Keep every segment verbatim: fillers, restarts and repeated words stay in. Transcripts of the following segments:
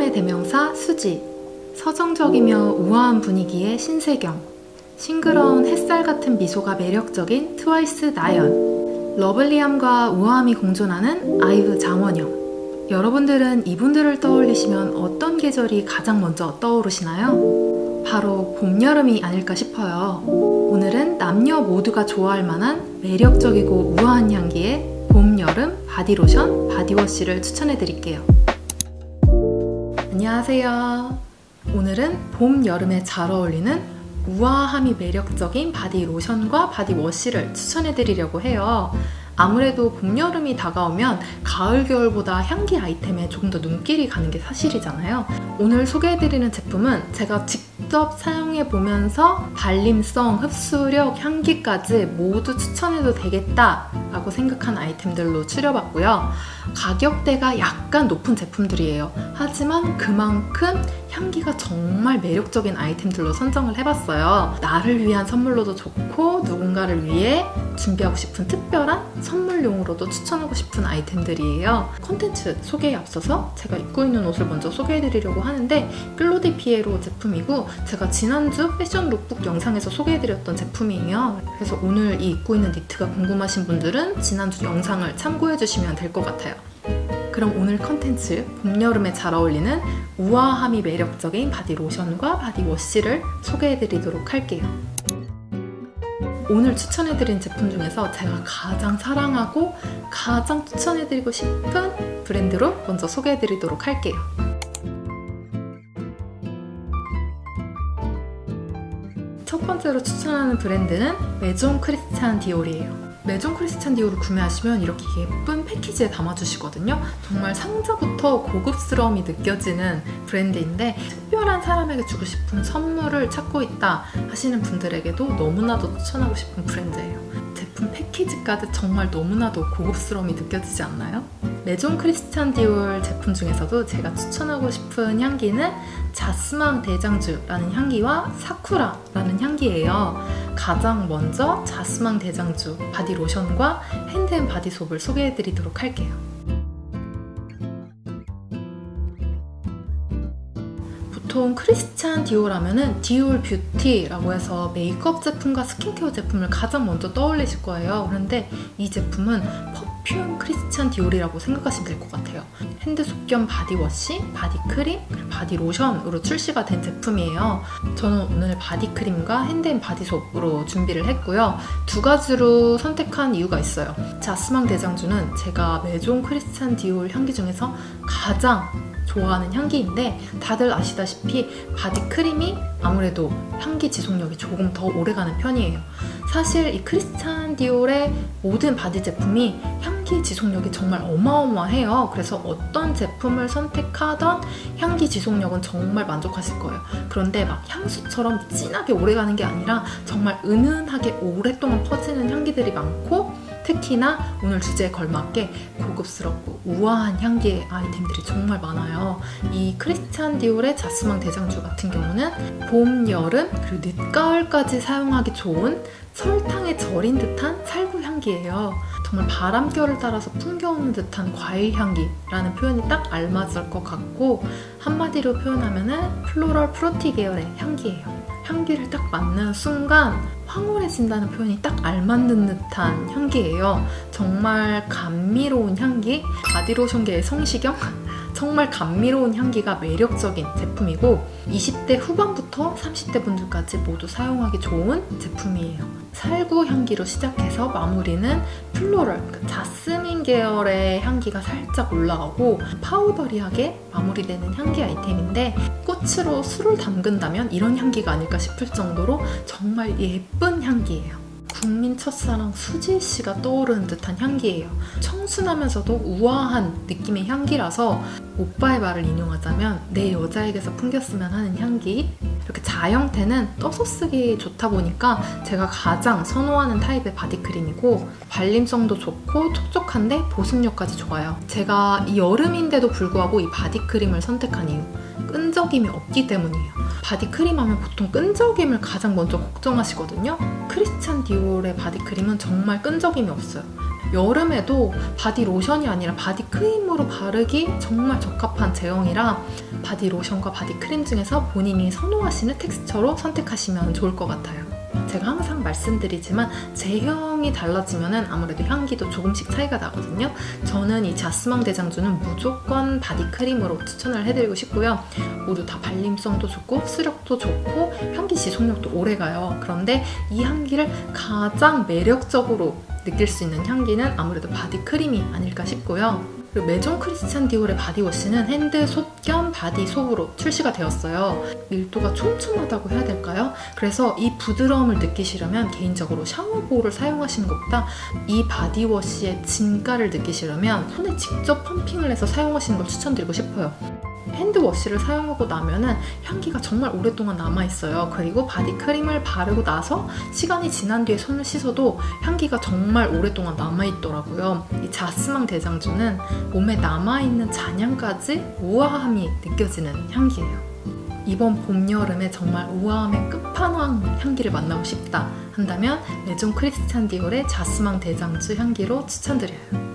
사람의 대명사 수지, 서정적이며 우아한 분위기의 신세경, 싱그러운 햇살 같은 미소가 매력적인 트와이스 나연, 러블리함과 우아함이 공존하는 아이브 장원영. 여러분들은 이분들을 떠올리시면 어떤 계절이 가장 먼저 떠오르시나요? 바로 봄, 여름이 아닐까 싶어요. 오늘은 남녀 모두가 좋아할 만한 매력적이고 우아한 향기의 봄, 여름 바디로션, 바디워시를 추천해드릴게요. 안녕하세요. 오늘은 봄, 여름에 잘 어울리는 우아함이 매력적인 바디 로션과 바디 워시를 추천해 드리려고 해요. 아무래도 봄, 여름이 다가오면 가을, 겨울보다 향기 아이템에 조금 더 눈길이 가는 게 사실이잖아요. 오늘 소개해드리는 제품은 제가 직접 사용해보면서 발림성, 흡수력, 향기까지 모두 추천해도 되겠다 라고 생각한 아이템들로 추려봤고요. 가격대가 약간 높은 제품들이에요. 하지만 그만큼 향기가 정말 매력적인 아이템들로 선정을 해봤어요. 나를 위한 선물로도 좋고 누군가를 위해 준비하고 싶은 특별한 선물용으로도 추천하고 싶은 아이템들이에요. 콘텐츠 소개에 앞서서 제가 입고 있는 옷을 먼저 소개해드리려고 하는데, 필로디 피에로 제품이고 제가 지난주 패션 룩북 영상에서 소개해드렸던 제품이에요. 그래서 오늘 이 입고 있는 니트가 궁금하신 분들은 지난주 영상을 참고해주시면 될 것 같아요. 그럼 오늘 컨텐츠, 봄, 여름에 잘 어울리는 우아함이 매력적인 바디 로션과 바디 워시를 소개해드리도록 할게요. 오늘 추천해드린 제품 중에서 제가 가장 사랑하고 가장 추천해드리고 싶은 브랜드로 먼저 소개해드리도록 할게요. 첫 번째로 추천하는 브랜드는 메종 크리스찬 디올이에요. 메종 크리스찬 디오를 구매하시면 이렇게 예쁜 패키지에 담아주시거든요. 정말 상자부터 고급스러움이 느껴지는 브랜드인데, 특별한 사람에게 주고 싶은 선물을 찾고 있다 하시는 분들에게도 너무나도 추천하고 싶은 브랜드예요. 제품 패키지까지 정말 너무나도 고급스러움이 느껴지지 않나요? 메종 크리스찬 디올 제품 중에서도 제가 추천하고 싶은 향기는 자스망 대장주라는 향기와 사쿠라라는 향기예요. 가장 먼저 자스망 대장주 바디 로션과 핸드앤바디 솝을 소개해드리도록 할게요. 보통 크리스찬 디올 하면은 디올 뷰티라고 해서 메이크업 제품과 스킨케어 제품을 가장 먼저 떠올리실 거예요. 그런데 이 제품은 퍼퓸 크리스찬 디올이라고 생각하시면 될 것 같아요. 핸드솝 겸 바디워시, 바디크림, 그리고 바디로션으로 출시가 된 제품이에요. 저는 오늘 바디크림과 핸드앤바디 솝으로 준비를 했고요. 두 가지로 선택한 이유가 있어요. 자스망 대장주는 제가 메종 크리스찬 디올 향기 중에서 가장 좋아하는 향기인데, 다들 아시다시피 바디크림이 아무래도 향기 지속력이 조금 더 오래가는 편이에요. 사실 이 크리스찬 디올의 모든 바디 제품이 향기 지속력이 정말 어마어마해요. 그래서 어떤 제품을 선택하던 향기 지속력은 정말 만족하실 거예요. 그런데 막 향수처럼 진하게 오래가는 게 아니라 정말 은은하게 오랫동안 퍼지는 향기들이 많고, 특히나 오늘 주제에 걸맞게 고급스럽고 우아한 향기의 아이템들이 정말 많아요. 이 크리스찬 디올의 자스망 대장주 같은 경우는 봄, 여름, 그리고 늦가을까지 사용하기 좋은 설탕에 절인 듯한 살구 향기예요. 정말 바람결을 따라서 풍겨오는 듯한 과일 향기라는 표현이 딱 알맞을 것 같고, 한마디로 표현하면은 플로럴 프로티 계열의 향기예요. 향기를 딱 맡는 순간 황홀해진다는 표현이 딱 알맞는 듯한 향기예요. 정말 감미로운 향기, 바디로션계의 성시경? 정말 감미로운 향기가 매력적인 제품이고, 이십 대 후반부터 삼십 대 분들까지 모두 사용하기 좋은 제품이에요. 살구 향기로 시작해서 마무리는 플로럴, 그러니까 자스민 계열의 향기가 살짝 올라오고 파우더리하게 마무리되는 향기 아이템인데, 꽃으로 술을 담근다면 이런 향기가 아닐까 싶을 정도로 정말 예쁜 향기예요. 국민 첫사랑 수지씨가 떠오르는 듯한 향기예요. 청순하면서도 우아한 느낌의 향기라서, 오빠의 말을 인용하자면 내 여자에게서 풍겼으면 하는 향기. 이렇게 자 형태는 떠서 쓰기 좋다 보니까 제가 가장 선호하는 타입의 바디크림이고, 발림성도 좋고 촉촉한데 보습력까지 좋아요. 제가 여름인데도 불구하고 이 바디크림을 선택한 이유, 끈적임이 없기 때문이에요. 바디크림 하면 보통 끈적임을 가장 먼저 걱정하시거든요. 크리스찬 디올의 바디크림은 정말 끈적임이 없어요. 여름에도 바디 로션이 아니라 바디 크림으로 바르기 정말 적합한 제형이라 바디 로션과 바디 크림 중에서 본인이 선호하시는 텍스처로 선택하시면 좋을 것 같아요. 제가 항상 말씀드리지만 제형이 달라지면 아무래도 향기도 조금씩 차이가 나거든요. 저는 이 자스망 대장주는 무조건 바디크림으로 추천을 해드리고 싶고요. 모두 다 발림성도 좋고 흡수력도 좋고 향기 지속력도 오래가요. 그런데 이 향기를 가장 매력적으로 느낄 수 있는 향기는 아무래도 바디크림이 아닐까 싶고요. 그리고 메종 크리스찬 디올의 바디워시는 핸드 솝 겸 바디 솝으로 출시가 되었어요. 밀도가 촘촘하다고 해야 될까요? 그래서 이 부드러움을 느끼시려면 개인적으로 샤워볼을 사용하시는 것보다 이 바디워시의 진가를 느끼시려면 손에 직접 펌핑을 해서 사용하시는 걸 추천드리고 싶어요. 핸드워시를 사용하고 나면은 향기가 정말 오랫동안 남아있어요. 그리고 바디크림을 바르고 나서 시간이 지난 뒤에 손을 씻어도 향기가 정말 오랫동안 남아있더라고요. 이 자스망 대장주는 몸에 남아있는 잔향까지 우아함이 느껴지는 향기예요. 이번 봄, 여름에 정말 우아함의 끝판왕 향기를 만나고 싶다 한다면 메종 크리스찬 디올의 자스망 대장주 향기로 추천드려요.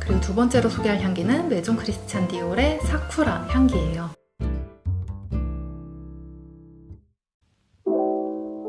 그리고 두 번째로 소개할 향기는 메종 크리스찬 디올의 사쿠라 향기예요.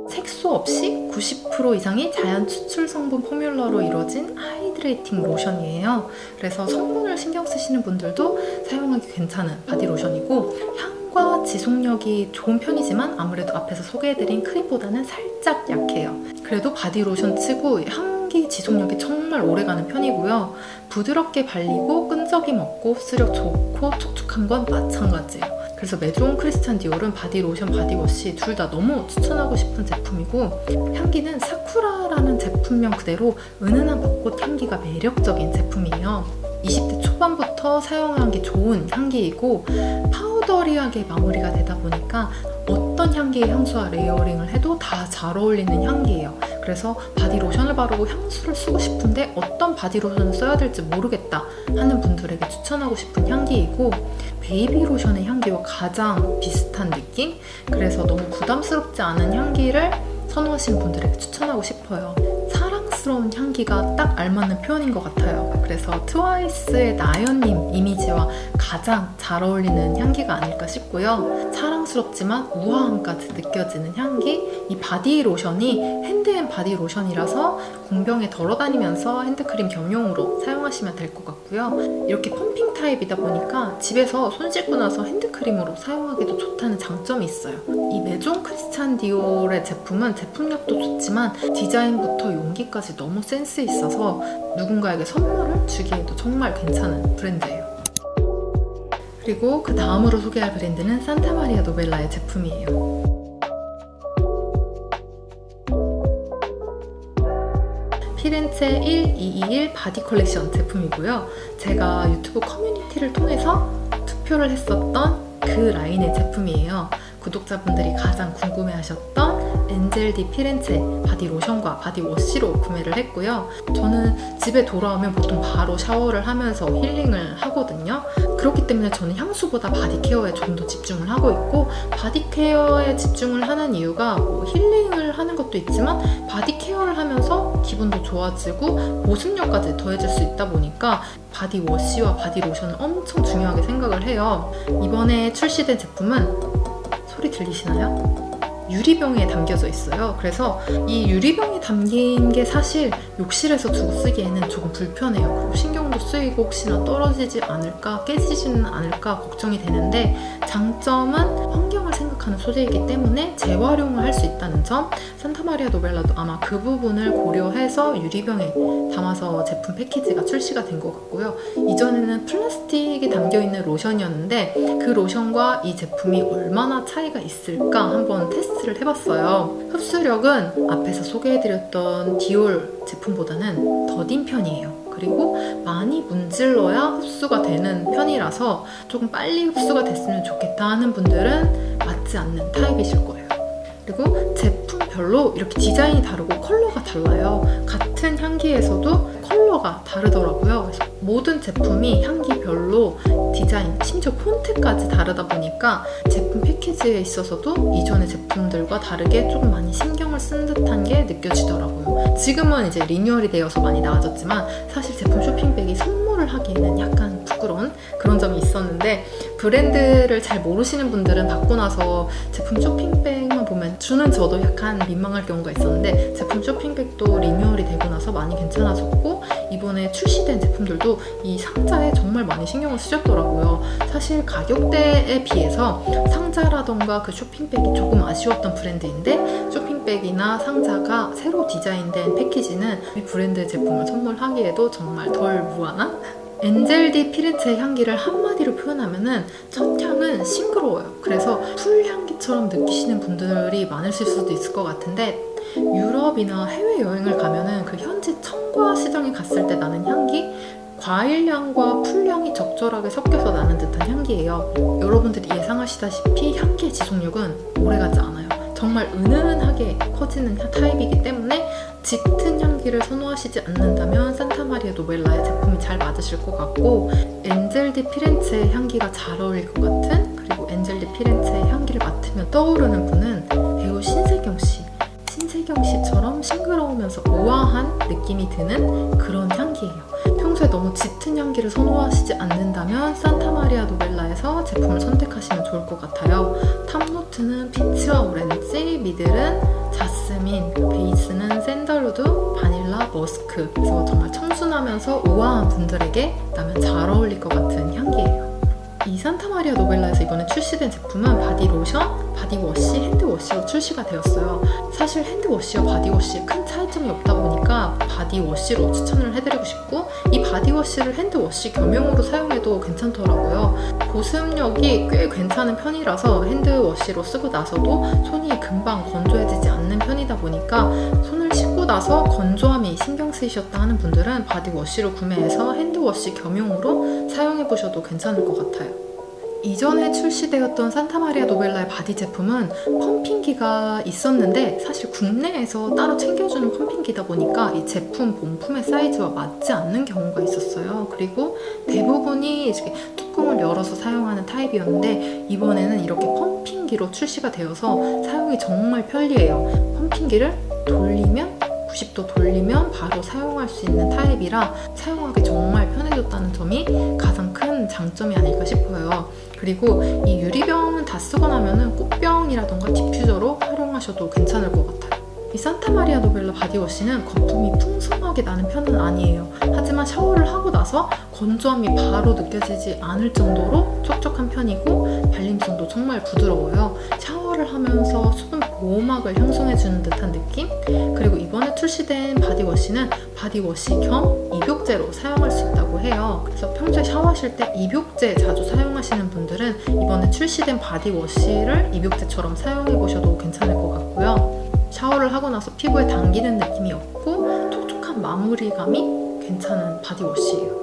색소 없이 구십 퍼센트 이상이 자연 추출 성분 포뮬러로 이루어진 하이드레이팅 로션이에요. 그래서 성분을 신경 쓰시는 분들도 사용하기 괜찮은 바디 로션이고 향과 지속력이 좋은 편이지만 아무래도 앞에서 소개해드린 크림보다는 살짝 약해요. 그래도 바디 로션 치고 향 향기 지속력이 정말 오래가는 편이고요. 부드럽게 발리고 끈적임 없고 흡수력 좋고 촉촉한 건 마찬가지예요. 그래서 메종 크리스찬 디올은 바디 로션, 바디워시 둘 다 너무 추천하고 싶은 제품이고 향기는 사쿠라라는 제품명 그대로 은은한 벚꽃 향기가 매력적인 제품이에요. 이십 대 초반부터 사용하기 좋은 향기이고 파우더리하게 마무리가 되다 보니까 어떤 향기의 향수와 레이어링을 해도 다 잘 어울리는 향기예요. 그래서 바디 로션을 바르고 향수를 쓰고 싶은데 어떤 바디 로션을 써야 될지 모르겠다 하는 분들에게 추천하고 싶은 향기이고 베이비 로션의 향기와 가장 비슷한 느낌? 그래서 너무 부담스럽지 않은 향기를 선호하시는 분들에게 추천하고 싶어요. 사랑스러운 향기가 딱 알맞는 표현인 것 같아요. 그래서 트와이스의 나연님 이미지와 가장 잘 어울리는 향기가 아닐까 싶고요. 사랑스럽지만 우아함까지 느껴지는 향기. 이 바디 로션이 핸드앤 바디 로션이라서 공병에 덜어다니면서 핸드크림 겸용으로 사용하시면 될 것 같고요. 이렇게 펌핑 타입이다 보니까 집에서 손 씻고 나서 핸드크림으로 사용하기도 좋다는 장점이 있어요. 이 메종 크리스찬 디올의 제품은 제품력도 좋지만 디자인부터 용기까지 너무 센스 있어서 누군가에게 선물을 주기에도 정말 괜찮은 브랜드예요. 그리고 그 다음으로 소개할 브랜드는 산타 마리아 노벨라의 제품이에요. 피렌체 일이이일 바디 컬렉션 제품이고요. 제가 유튜브 커뮤니티를 통해서 투표를 했었던 그 라인의 제품이에요. 구독자분들이 가장 궁금해하셨던 엔젤 디 피렌체 바디 로션과 바디 워시로 구매를 했고요. 저는 집에 돌아오면 보통 바로 샤워를 하면서 힐링을 하거든요. 그렇기 때문에 저는 향수보다 바디 케어에 좀 더 집중을 하고 있고 바디 케어에 집중을 하는 이유가 뭐 힐링을 하는 것도 있지만 바디 케어를 하면서 기분도 좋아지고 보습력까지 더해질 수 있다 보니까 바디 워시와 바디 로션을 엄청 중요하게 생각을 해요. 이번에 출시된 제품은 소리 들리시나요? 유리병에 담겨져 있어요. 그래서 이 유리병이 담긴 게 사실 욕실에서 두고 쓰기에는 조금 불편해요. 그리고 신경도 쓰이고 혹시나 떨어지지 않을까, 깨지지는 않을까 걱정이 되는데 장점은 환경을 생각하는 소재이기 때문에 재활용을 할 수 있다는 점. 산타마리아 노벨라도 아마 그 부분을 고려해서 유리병에 담아서 제품 패키지가 출시가 된 것 같고요. 이전에는 플라스틱이 담겨있는 로션이었는데 그 로션과 이 제품이 얼마나 차이가 있을까 한번 테스트를 해봤어요. 흡수력은 앞에서 소개해드렸던 디올 제품보다는 더딘 편이에요. 그리고 많이 문질러야 흡수가 되는 편이라서 조금 빨리 흡수가 됐으면 좋겠다 하는 분들은 맞지 않는 타입이실 거예요. 그리고 제품별로 이렇게 디자인이 다르고 컬러가 달라요. 같은 향기에서도 컬러가 다르더라고요. 그래서 모든 제품이 향기별로 디자인, 심지어 폰트까지 다르다 보니까 제품 패키지에 있어서도 이전의 제품들과 다르게 조금 많이 신경을 쓴 듯한 게 느껴지더라고요. 지금은 이제 리뉴얼이 되어서 많이 나아졌지만 사실 제품 쇼핑백이 선물을 하기에는 약간 부끄러운 그런 점이 있었는데, 브랜드를 잘 모르시는 분들은 받고 나서 제품 쇼핑백만 보면 주는 저도 약간 민망할 경우가 있었는데, 제품 쇼핑백도 리뉴얼이 되고 나서 많이 괜찮아졌고 이번에 출시된 제품들도 이 상자에 정말 많이 신경을 쓰셨더라고요. 사실 가격대에 비해서 상자라던가 그 쇼핑백이 조금 아쉬웠던 브랜드인데, 쇼핑백이나 상자가 새로 디자인된 패키지는 이 브랜드의 제품을 선물하기에도 정말 덜 무한한? 엔젤 디 피렌체의 향기를 한마디로 표현하면은 첫 향은 싱그러워요. 그래서 풀 향기처럼 느끼시는 분들이 많으실 수도 있을 것 같은데, 유럽이나 해외여행을 가면은 그 현지 청과 시장에 갔을 때 나는 향기, 과일향과 풀향이 적절하게 섞여서 나는 듯한 향기예요. 여러분들이 예상하시다시피 향기의 지속력은 오래가지 않아요. 정말 은은하게 커지는 타입이기 때문에 짙은 향기를 선호하시지 않는다면 산타마리아 노벨라의 제품이 잘 맞으실 것 같고, 엔젤 디 피렌체의 향기가 잘 어울릴 것 같은, 그리고 엔젤 디 피렌체의 향기를 맡으면 떠오르는 분은 배우 신세경 씨. 신세경 씨처럼 싱그러우면서 우아한 느낌이 드는 그런 향기예요. 평소에 너무 짙은 향기를 선호하시지 않는다면 산타마리아 노벨라에서 제품을 선택하시면 좋을 것 같아요. 탑노트는 피치와 오렌지, 미들은 자스민, 베이스는 샌들우드, 바닐라, 머스크. 그래서 정말 청순하면서 우아한 분들에게 나면 잘 어울릴 것 같은 향기예요. 이 산타마리아 노벨라에서 이번에 출시된 제품은 바디 로션, 바디워시, 핸드워시로 출시가 되었어요. 사실 핸드워시와 바디워시에 큰 차이점이 없다 보니까 바디워시로 추천을 해드리고 싶고, 이 바디워시를 핸드워시 겸용으로 사용해도 괜찮더라고요. 보습력이 꽤 괜찮은 편이라서 핸드워시로 쓰고 나서도 손이 금방 건조해지지 않는 편이다 보니까 손을 씻고 나서 건조함이 신경 쓰이셨다 하는 분들은 바디워시로 구매해서 핸드워시 겸용으로 사용해보셔도 괜찮을 것 같아요. 이전에 출시되었던 산타마리아 노벨라의 바디 제품은 펌핑기가 있었는데, 사실 국내에서 따로 챙겨주는 펌핑기다 보니까 이 제품 본품의 사이즈와 맞지 않는 경우가 있었어요. 그리고 대부분이 이렇게 뚜껑을 열어서 사용하는 타입이었는데, 이번에는 이렇게 펌핑기로 출시가 되어서 사용이 정말 편리해요. 펌핑기를 돌리면 구십 도 돌리면 바로 사용할 수 있는 타입이라 사용하기 정말 편해졌다는 점이 가장 큰 장점이 아닐까 싶어요. 그리고 이 유리병은 다 쓰고 나면은 꽃병이라던가 디퓨저로 활용하셔도 괜찮을 것 같아요. 이 산타마리아 노벨라 바디워시는 거품이 풍성하게 나는 편은 아니에요. 하지만 샤워를 하고 나서 건조함이 바로 느껴지지 않을 정도로 촉촉한 편이고 발림성도 정말 부드러워요. 샤워를 하면서 수분 보호막을 형성해주는 듯한 느낌? 그리고 이번에 출시된 바디워시는 바디워시 겸 입욕제로 사용할 수 있다고 해요. 그래서 평소에 샤워하실 때 입욕제 자주 사용하시는 분들은 이번에 출시된 바디워시를 입욕제처럼 사용해보셔도 괜찮을 것 같고요. 샤워를 하고 나서 피부에 당기는 느낌이 없고 촉촉한 마무리감이 괜찮은 바디워시예요.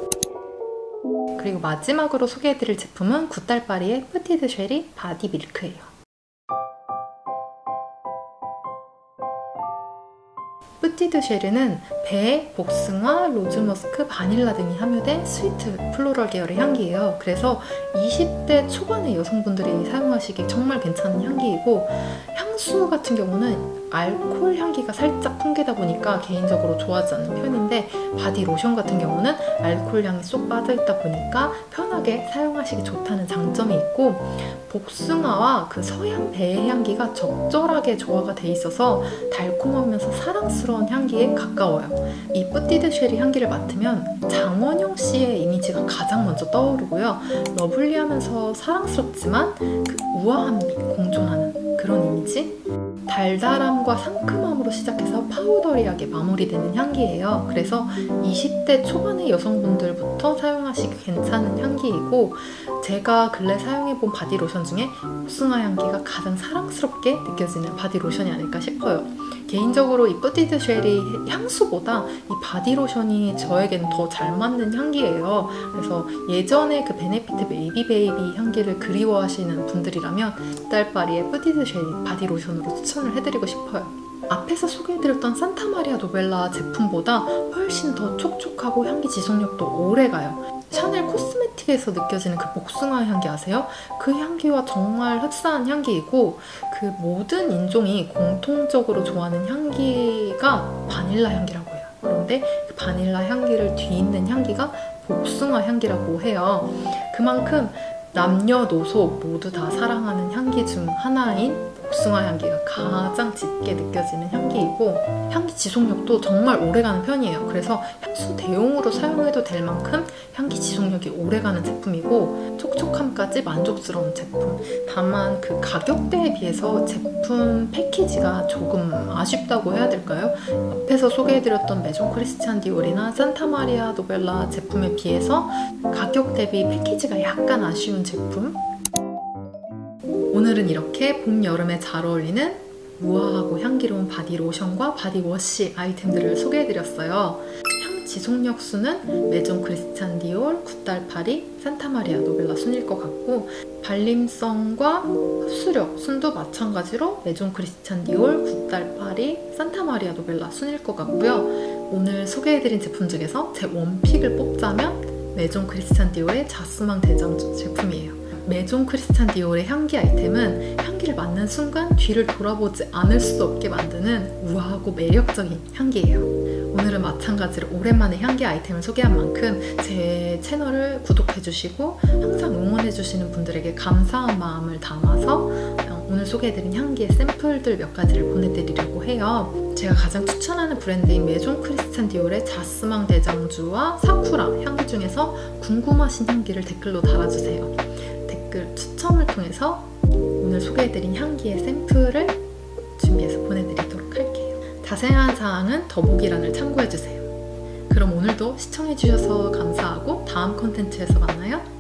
그리고 마지막으로 소개해드릴 제품은 굿달바리의 페티드 쉐리 바디 밀크예요. 페티드 쉐리는 배, 복숭아, 로즈머스크, 바닐라 등이 함유된 스위트 플로럴 계열의 향기예요. 그래서 이십 대 초반의 여성분들이 사용하시기 정말 괜찮은 향기이고, 향수 같은 경우는 알코올 향기가 살짝 풍기다 보니까 개인적으로 좋아하지 않는 편인데, 바디 로션 같은 경우는 알코올 향이 쏙 빠져있다 보니까 편하게 사용하시기 좋다는 장점이 있고, 복숭아와 그 서양 배의 향기가 적절하게 조화가 돼 있어서 달콤하면서 사랑스러운 향기에 가까워요. 이 뿌띠드 쉐리 향기를 맡으면 장원영 씨의 이미지가 가장 먼저 떠오르고요. 러블리하면서 사랑스럽지만 그 우아함이 공존하는 그런 이미지? 달달함과 상큼함으로 시작해서 파우더리하게 마무리되는 향기예요. 그래서 이십 대 초반의 여성분들부터 사용하시기 괜찮은 향기이고, 제가 근래 사용해본 바디로션 중에 복숭아 향기가 가장 사랑스럽게 느껴지는 바디로션이 아닐까 싶어요. 개인적으로 이 페티트 쉐리 향수보다 이 바디로션이 저에게는 더 잘 맞는 향기예요. 그래서 예전에 그 베네피트 베이비 베이비 향기를 그리워하시는 분들이라면 이달바리의 페티트 쉐리 바디로션으로 추천을 해드리고 싶어요. 앞에서 소개해드렸던 산타마리아 노벨라 제품보다 훨씬 더 촉촉하고 향기 지속력도 오래가요. 샤넬 코스메틱에서 느껴지는 그 복숭아 향기 아세요? 그 향기와 정말 흡사한 향기이고 그 모든 인종이 공통적으로 좋아하는 향기가 바닐라 향기라고 해요. 그런데 그 바닐라 향기를 뒤잇는 향기가 복숭아 향기라고 해요. 그만큼 남녀노소 모두 다 사랑하는 향기 중 하나인 복숭아 향기가 가장 짙게 느껴지는 향기이고 향기 지속력도 정말 오래가는 편이에요. 그래서 향수 대용으로 사용해도 될 만큼 향기 지속력이 오래가는 제품이고 촉촉함까지 만족스러운 제품. 다만 그 가격대에 비해서 제품 패키지가 조금 아쉽다고 해야 될까요? 앞에서 소개해드렸던 메종 크리스찬 디올이나 산타마리아 노벨라 제품에 비해서 가격 대비 패키지가 약간 아쉬운 제품. 오늘은 이렇게 봄, 여름에 잘 어울리는 우아하고 향기로운 바디로션과 바디워시 아이템들을 소개해드렸어요. 향 지속력 순은 메종 크리스찬 디올, 굿달파리, 산타마리아 노벨라 순일 것 같고 발림성과 흡수력 순도 마찬가지로 메종 크리스찬 디올, 굿달파리, 산타마리아 노벨라 순일 것 같고요. 오늘 소개해드린 제품 중에서 제 원픽을 뽑자면 메종 크리스찬 디올의 자스망 대장주 제품이에요. 메종 크리스찬 디올의 향기 아이템은 향기를 맡는 순간 뒤를 돌아보지 않을 수 없게 만드는 우아하고 매력적인 향기예요. 오늘은 마찬가지로 오랜만에 향기 아이템을 소개한 만큼 제 채널을 구독해주시고 항상 응원해주시는 분들에게 감사한 마음을 담아서 오늘 소개해드린 향기의 샘플들 몇 가지를 보내드리려고 해요. 제가 가장 추천하는 브랜드인 메종 크리스찬 디올의 자스망 대장주와 사쿠라 향기 중에서 궁금하신 향기를 댓글로 달아주세요. 추첨을 통해서 오늘 소개해드린 향기의 샘플을 준비해서 보내드리도록 할게요. 자세한 사항은 더보기란을 참고해주세요. 그럼 오늘도 시청해주셔서 감사하고 다음 콘텐츠에서 만나요.